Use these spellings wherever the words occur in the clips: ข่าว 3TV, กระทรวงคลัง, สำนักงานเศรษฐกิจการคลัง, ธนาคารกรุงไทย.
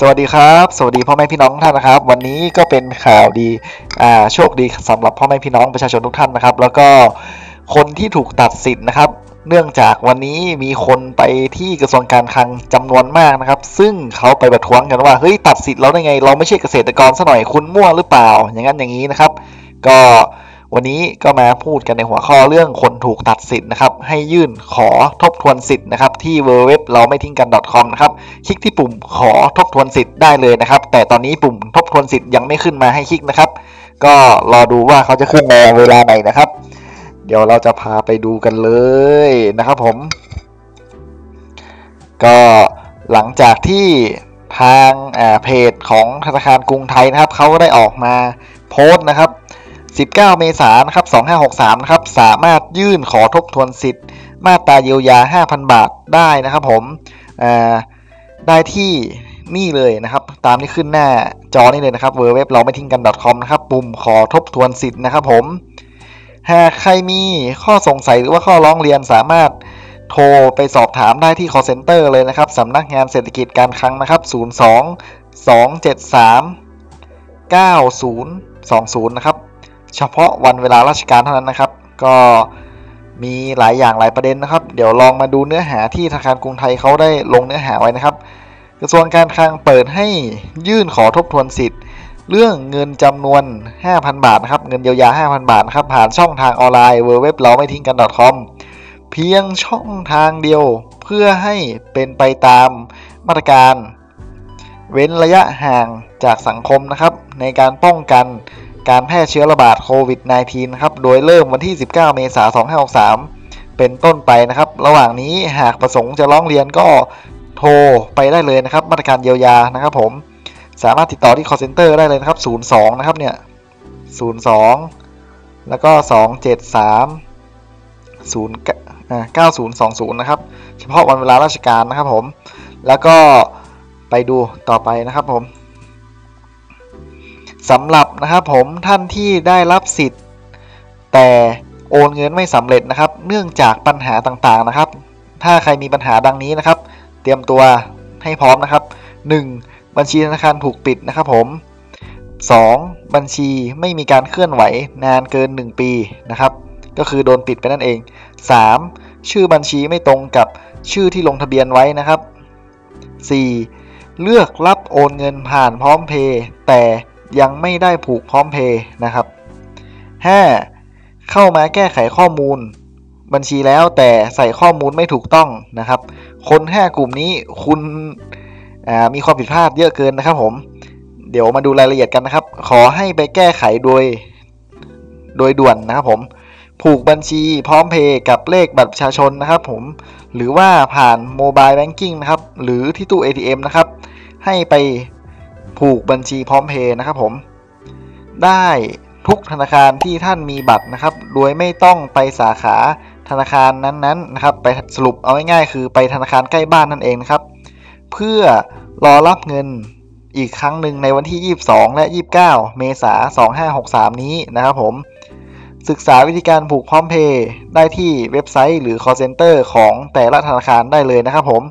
สวัสดีครับสวัสดีพ่อแม่พี่น้องท่านนะครับวันนี้ก็เป็นข่าวดีโชคดีสำหรับพ่อแม่พี่น้องประชาชนทุกท่านนะครับแล้วก็คนที่ถูกตัดสิทธิ์นะครับเนื่องจากวันนี้มีคนไปที่กระทรวงการคลังจำนวนมากนะครับซึ่งเขาไปประท้วงกันว่าเฮ้ยตัดสิทธิ์เราได้ไงเราไม่ใช่เกษตรกรซะหน่อยคุณมั่วหรือเปล่าอย่างนั้นอย่างนี้นะครับก็วันนี้ก็มาพูดกันในหัวข้อเรื่องคนถูกตัดสิทธิ์นะครับให้ยื่นขอทบทวนสิทธิ์นะครับที่ www เราไม่ทิ้งกัน .com นะครับคลิกที่ปุ่มขอทบทวนสิทธิ์ได้เลยนะครับแต่ตอนนี้ปุ่มทบทวนสิทธิ์ยังไม่ขึ้นมาให้คลิกนะครับก็รอดูว่าเขาจะขึ้นมาเวลาไหนนะครับเดี๋ยวเราจะพาไปดูกันเลยนะครับผมก็หลังจากที่ทางเพจของธนาคารกรุงไทยนะครับเขาได้ออกมาโพสต์นะครับ19 เมษายนนะครับ 2563 นะครับสามารถยื่นขอทบทวนสิทธิ์มาตราเยียวยา 5,000 บาทได้นะครับผมได้ที่นี่เลยนะครับตามที่ขึ้นหน้าจอนี่เลยนะครับ www เราไม่ทิ้งกัน .com นะครับปุ่มขอทบทวนสิทธิ์นะครับผมหากใครมีข้อสงสัยหรือว่าข้อร้องเรียนสามารถโทรไปสอบถามได้ที่ call center เลยนะครับสำนักงานเศรษฐกิจการคลังนะครับ 02-273-9020 นะครับเฉพาะวันเวลาราชการเท่านั้นนะครับก็มีหลายอย่างหลายประเด็นนะครับเดี๋ยวลองมาดูเนื้อหาที่ธนาคารกรุงไทยเขาได้ลงเนื้อหาไว้นะครับกระทรวงการคลังเปิดให้ยื่นขอทบทวนสิทธิ์เรื่องเงินจำนวน 5,000 บาทนะครับเงินเยียวยา 5,000 บาทนะครับผ่านช่องทางออนไลน์ www เราไม่ทิ้งกัน .com เพียงช่องทางเดียวเพื่อให้เป็นไปตามมาตรการเว้นระยะห่างจากสังคมนะครับในการป้องกันการแพร่เชื้อระบาดโควิด -19 นะครับโดยเริ่มวันที่ 19 เมษายน 2563เป็นต้นไปนะครับระหว่างนี้หากประสงค์จะร้องเรียนก็โทรไปได้เลยนะครับมาตรการเยียวยานะครับผมสามารถติดต่อที่ call center ได้เลยนะครับ02นะครับเนี่ย02แล้วก็273 9020นะครับเฉพาะวันเวลาราชการนะครับผมแล้วก็ไปดูต่อไปนะครับผมสำหรับนะครับผมท่านที่ได้รับสิทธิ์แต่โอนเงินไม่สำเร็จนะครับเนื่องจากปัญหาต่างๆนะครับถ้าใครมีปัญหาดังนี้นะครับเตรียมตัวให้พร้อมนะครับ 1. บัญชีธนาคารถูกปิดนะครับผม 2. บัญชีไม่มีการเคลื่อนไหวนานเกิน1ปีนะครับก็คือโดนปิดไปนั่นเอง 3. ชื่อบัญชีไม่ตรงกับชื่อที่ลงทะเบียนไว้นะครับ 4. เลือกรับโอนเงินผ่านพร้อมเพย์แต่ยังไม่ได้ผูกพร้อมเพย์นะครับ 5. เข้ามาแก้ไขข้อมูลบัญชีแล้วแต่ใส่ข้อมูลไม่ถูกต้องนะครับคน5กลุ่มนี้คุณมีความผิดพลาดเยอะเกินนะครับผมเดี๋ยวมาดูรายละเอียดกันนะครับขอให้ไปแก้ไขโดยด่วนนะครับผมผูกบัญชีพร้อมเพย์กับเลขบัตรประชาชนนะครับผมหรือว่าผ่านโมบายแบงกิ้งนะครับหรือที่ตู้ ATM นะครับให้ไปผูกบัญชีพร้อมเพย์นะครับผมได้ทุกธนาคารที่ท่านมีบัตรนะครับโดยไม่ต้องไปสาขาธนาคารนั้นๆนะครับไปสรุปเอาง่ายๆคือไปธนาคารใกล้บ้านนั่นเองนะครับเพื่อรอรับเงินอีกครั้งหนึ่งในวันที่22และ29เมษายน2563นี้นะครับผมศึกษาวิธีการผูกพร้อมเพย์ได้ที่เว็บไซต์หรือ call center ของแต่ละธนาคารได้เลยนะครับผม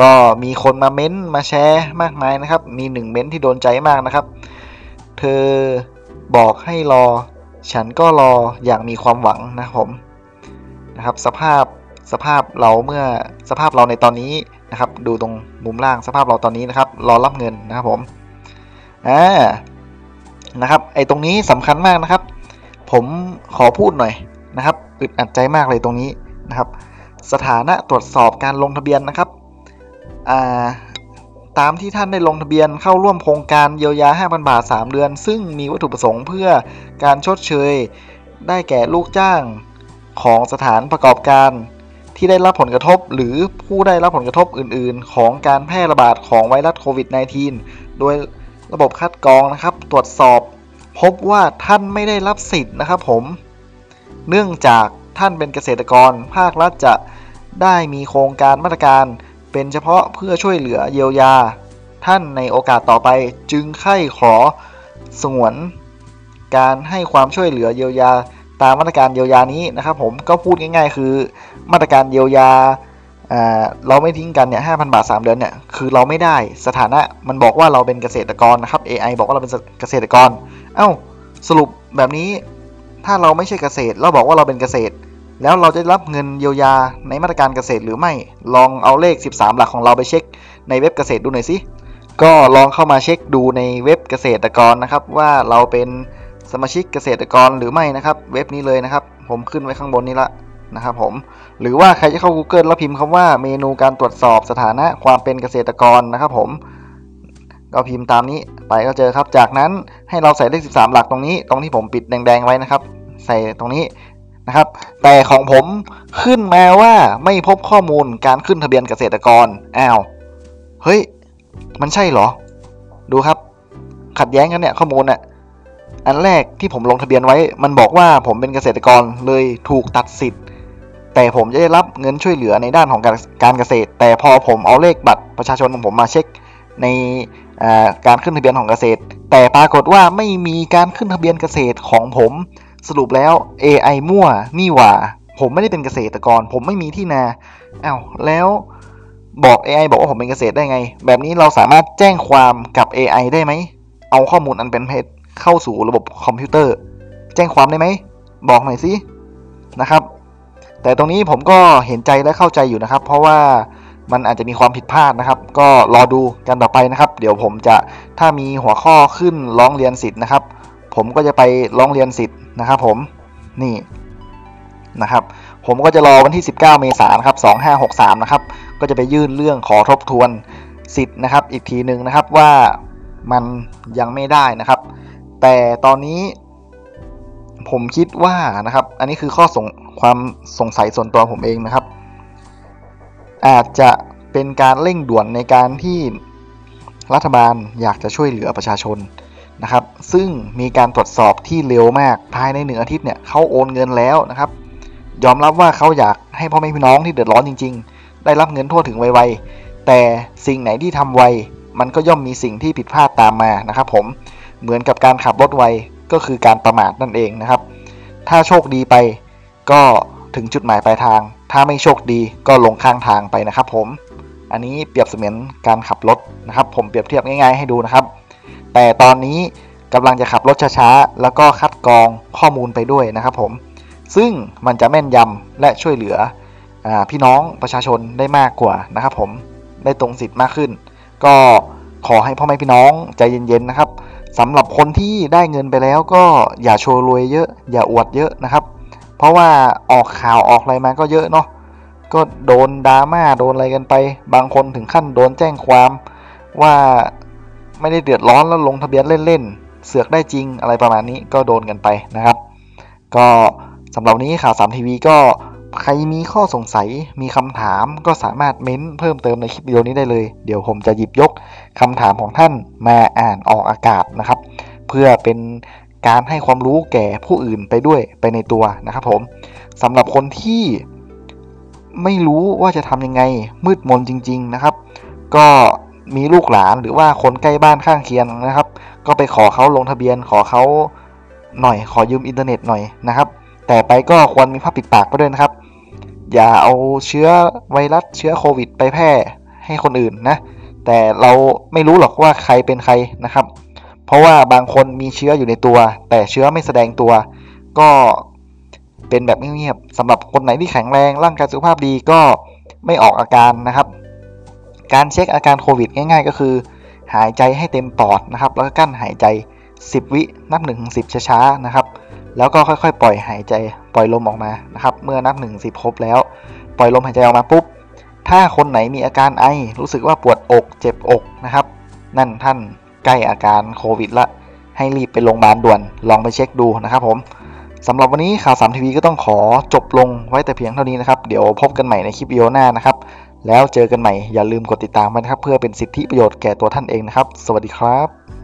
ก็มีคนมาเม้นมาแชร์มากมายนะครับมี1เม้นที่โดนใจมากนะครับเธอบอกให้รอฉันก็รออย่างมีความหวังนะครับผมนะครับสภาพเราในตอนนี้นะครับดูตรงมุมล่างสภาพเราตอนนี้นะครับรอรับเงินนะครับผมนะครับไอ้ตรงนี้สำคัญมากนะครับผมขอพูดหน่อยนะครับอึดอัดใจมากเลยตรงนี้นะครับสถานะตรวจสอบการลงทะเบียนนะครับตามที่ท่านได้ลงทะเบียนเข้าร่วมโครงการเยียวยา 5,000 บาท 3 เดือนซึ่งมีวัตถุประสงค์เพื่อการชดเชยได้แก่ลูกจ้างของสถานประกอบการที่ได้รับผลกระทบหรือผู้ได้รับผลกระทบอื่นๆของการแพร่ระบาดของไวรัสโควิด -19 โดยระบบคัดกรองนะครับตรวจสอบพบว่าท่านไม่ได้รับสิทธิ์นะครับผมเนื่องจากท่านเป็นเกษตรกรภาครัฐจะได้มีโครงการมาตรการเป็นเฉพาะเพื่อช่วยเหลือเยียวยาท่านในโอกาสต่อไปจึงใคร่ขอสงวนการให้ความช่วยเหลือเยียวยาตามมาตรการเยียวยานี้นะครับผมก็พูดง่ายๆคือมาตรการเยียวยา เราไม่ทิ้งกันเนี่ย 5,000 บาท 3 เดือนเนี่ยคือเราไม่ได้สถานะมันบอกว่าเราเป็นเกษตรกรนะครับ AI บอกว่าเราเป็นเกษตรกรเอ้าสรุปแบบนี้ถ้าเราไม่ใช่เกษตรเราบอกว่าเราเป็นเกษตรแล้วเราจะรับเงินเยียวยาในมาตรการเกษตรหรือไม่ลองเอาเลข13หลักของเราไปเช็คในเว็บเกษตรดูหน่อยสิก็ลองเข้ามาเช็คดูในเว็บเกษตรกรนะครับว่าเราเป็นสมาชิกเกษตรกรหรือไม่นะครับเว็บนี้เลยนะครับผมขึ้นไว้ข้างบนนี้ละนะครับผมหรือว่าใครจะเข้า Google แล้วพิมพ์คำว่าเมนูการตรวจสอบสถานะความเป็นเกษตรกรนะครับผมก็พิมพ์ตามนี้ไปก็เจอครับจากนั้นให้เราใส่เลข13หลักตรงนี้ตรงที่ผมปิดแดงๆไว้นะครับใส่ตรงนี้นะครับแต่ของผมขึ้นมาว่าไม่พบข้อมูลการขึ้นทะเบียนเกษตรกรอ้าวเฮ้ยมันใช่เหรอดูครับขัดแย้งกันเนี่ยข้อมูลน่ะอันแรกที่ผมลงทะเบียนไว้มันบอกว่าผมเป็นเกษตรกรเลยถูกตัดสิทธิ์แต่ผมจะได้รับเงินช่วยเหลือในด้านของการเกษตรแต่พอผมเอาเลขบัตรประชาชนของผมมาเช็คในการขึ้นทะเบียนของเกษตรแต่ปรากฏว่าไม่มีการขึ้นทะเบียนเกษตรของผมสรุปแล้ว AI มั่วนี่หว่าผมไม่ได้เป็นเกษตรกรผมไม่มีที่นาอ้าวแล้วบอก AI บอกว่าผมเป็นเกษตรได้ไงแบบนี้เราสามารถแจ้งความกับ AI ได้ไหมเอาข้อมูลอันเป็นเท็จเข้าสู่ระบบคอมพิวเตอร์แจ้งความได้ไหมบอกหน่อยสินะครับแต่ตรงนี้ผมก็เห็นใจและเข้าใจอยู่นะครับเพราะว่ามันอาจจะมีความผิดพลาดนะครับก็รอดูกันต่อไปนะครับเดี๋ยวผมจะถ้ามีหัวข้อขึ้นร้องเรียนสิทธิ์นะครับผมก็จะไปร้องเรียนสิทธิ์นะครับผมนี่นะครับผมก็จะรอวันที่19เมษายนครับ2563นะครับก็จะไปยื่นเรื่องขอทบทวนสิทธิ์นะครับอีกทีหนึ่งนะครับว่ามันยังไม่ได้นะครับแต่ตอนนี้ผมคิดว่านะครับอันนี้คือข้อความสงสัยส่วนตัวผมเองนะครับอาจจะเป็นการเร่งด่วนในการที่รัฐบาลอยากจะช่วยเหลือประชาชนนะครับซึ่งมีการตรวจสอบที่เร็วมากภายใน1อาทิตย์เนี่ยเขาโอนเงินแล้วนะครับยอมรับว่าเขาอยากให้พ่อแม่พี่น้องที่เดือดร้อนจริงๆได้รับเงินทั่วถึงไวๆแต่สิ่งไหนที่ทำไวมันก็ย่อมมีสิ่งที่ผิดพลาดตามมานะครับผมเหมือนกับการขับรถไวก็คือการประมาทนั่นเองนะครับถ้าโชคดีไปก็ถึงจุดหมายปลายทางถ้าไม่โชคดีก็ลงข้างทางไปนะครับผมอันนี้เปรียบเสมือนการขับรถนะครับผมเปรียบเทียบง่ายๆให้ดูนะครับแต่ตอนนี้กำลังจะขับรถช้าๆแล้วก็คัดกรองข้อมูลไปด้วยนะครับผมซึ่งมันจะแม่นยำและช่วยเหลือพี่น้องประชาชนได้มากกว่านะครับผมได้ตรงสิทธิ์มากขึ้นก็ขอให้พ่อแม่พี่น้องใจเย็นๆนะครับสำหรับคนที่ได้เงินไปแล้วก็อย่าโชว์รวยเยอะอย่าอวดเยอะนะครับเพราะว่าออกข่าวออกอะไรมาก็เยอะเนาะก็โดนดราม่าโดนอะไรกันไปบางคนถึงขั้นโดนแจ้งความว่าไม่ได้เดือดร้อนแล้วลงทะเบียนเล่นๆเสือกได้จริงอะไรประมาณนี้ก็โดนกันไปนะครับก็สำหรับนี้ข่าว3ทีวีก็ใครมีข้อสงสัยมีคำถามก็สามารถเม้นเพิ่มเติมในคลิปวิดีโอนี้ได้เลยเดี๋ยวผมจะหยิบยกคำถามของท่านมาอ่านออกอากาศนะครับเพื่อเป็นการให้ความรู้แก่ผู้อื่นไปด้วยไปในตัวนะครับผมสำหรับคนที่ไม่รู้ว่าจะทำยังไงมืดมนจริงๆนะครับก็มีลูกหลานหรือว่าคนใกล้บ้านข้างเคียงนะครับก็ไปขอเขาลงทะเบียนขอเขาหน่อยขอยืมอินเทอร์เน็ตหน่อยนะครับแต่ไปก็ควรมีผ้าปิดปากไปด้วยนะครับอย่าเอาเชื้อไวรัสเชื้อโควิดไปแพร่ให้คนอื่นนะแต่เราไม่รู้หรอกว่าใครเป็นใครนะครับเพราะว่าบางคนมีเชื้ออยู่ในตัวแต่เชื้อไม่แสดงตัวก็เป็นแบบเงียบๆสำหรับคนไหนที่แข็งแรงร่างกายสุขภาพดีก็ไม่ออกอาการนะครับการเช็คอาการโควิดง่ายๆก็คือหายใจให้เต็มปอดนะครับแล้วก็กั้นหายใจ10วินับ1-10ช้าๆนะครับแล้วก็ค่อยๆปล่อยหายใจปล่อยลมออกมานะครับเมื่อนับ1-10ครบแล้วปล่อยลมหายใจออกมาปุ๊บถ้าคนไหนมีอาการไอรู้สึกว่าปวดอกเจ็บอกนะครับนั่นท่านใกล้อาการโควิดละให้รีบไปโรงพยาบาลด่วนลองไปเช็คดูนะครับผมสำหรับวันนี้ข่าว3ทีวีก็ต้องขอจบลงไว้แต่เพียงเท่านี้นะครับเดี๋ยวพบกันใหม่ในคลิปวิดีโอหน้านะครับแล้วเจอกันใหม่อย่าลืมกดติดตามนะครับเพื่อเป็นสิทธิประโยชน์แก่ตัวท่านเองนะครับสวัสดีครับ